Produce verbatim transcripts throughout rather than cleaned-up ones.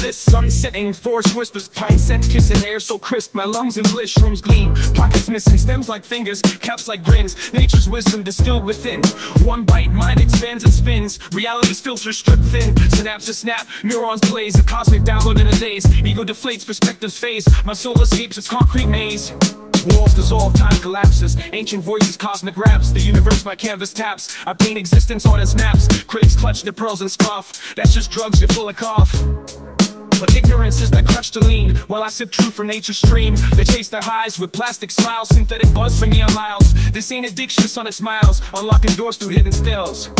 bliss. Sun setting, forest whispers, pine scent, kissing air so crisp. My lungs in bliss, shrooms gleam, pockets missing, stems like fingers, caps like grins. Nature's wisdom distilled within. One bite, mind expands and spins. Reality's filters stripped thin. Synapses snap, neurons blaze. A cosmic download in a daze. Ego deflates, perspectives phase. My soul escapes its concrete maze. Walls dissolve, time collapses. Ancient voices, cosmic raps. The universe my canvas taps. I paint existence on its maps. Critics clutch their pearls and scoff. That's just drugs, you're full of cough. But ignorance is that crutch to lean, while I sip truth from nature's stream. They chase their highs with plastic smiles. Synthetic buzz for neon miles. This ain't addiction, son, it's miles. Unlocking doors through hidden stills.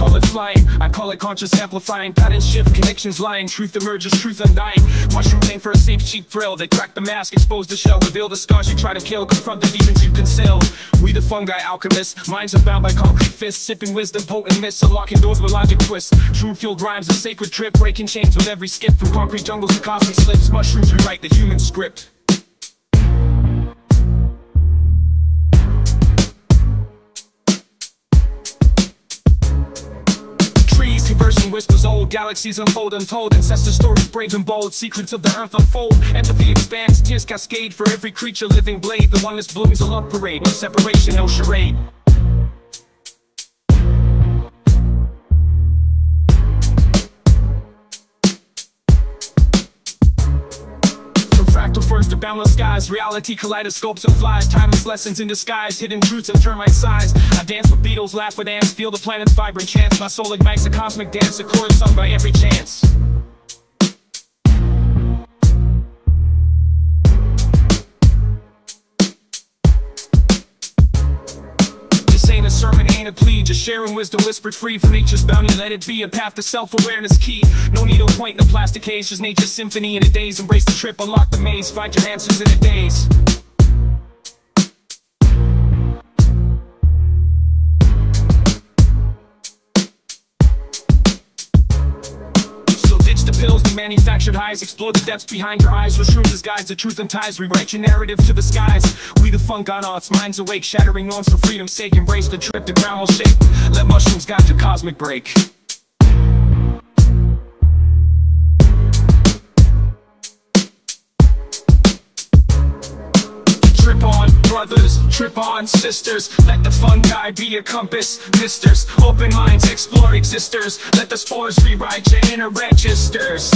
Call it flying, I call it conscious amplifying. Patterns shift, connections lying. Truth emerges, truth undying. Watch you aim for a safe, cheap thrill. They crack the mask, expose the shell, reveal the scars you try to kill, confront the demons you conceal. We the fungi alchemists, minds are bound by concrete fists. Sipping wisdom, potent myths, unlocking doors with logic twists. Shroom-fueled rhymes, a sacred trip, breaking chains with every skip. From concrete jungles to cosmic slips, mushrooms rewrite the human script. Conversing whispers old, galaxies unfold untold. Ancestor stories brave and bold, secrets of the earth unfold. Empathy expands, tears cascade. For every creature, living blade. The oneness blooms, a love parade. No separation, no charade. First to boundless skies, reality kaleidoscopes and flies. Timeless lessons in disguise, hidden truths and termite size. I dance with beetles, laugh with ants, feel the planet's vibrant chance. My soul ignites a cosmic dance, a chord sung by every chance. A sermon ain't a plea, just sharing wisdom whispered free. From nature's bounty, let it be a path to self-awareness key. No needle point, no plastic haze, just nature's symphony in a daze. Embrace the trip, unlock the maze, find your answers in a daze. Pills, the manufactured highs, explore the depths behind your eyes. With shrooms as guides, the truth unties, rewrite your narrative to the skies. We the funk on arts, minds awake, shattering norms for freedom's sake. Embrace the trip, the ground will shake. Let mushrooms guide your cosmic break. Trip on, brothers, trip on, sisters. Let the fungi be your compass, misters. Open minds, explore existers. Let the spores rewrite your inner registers.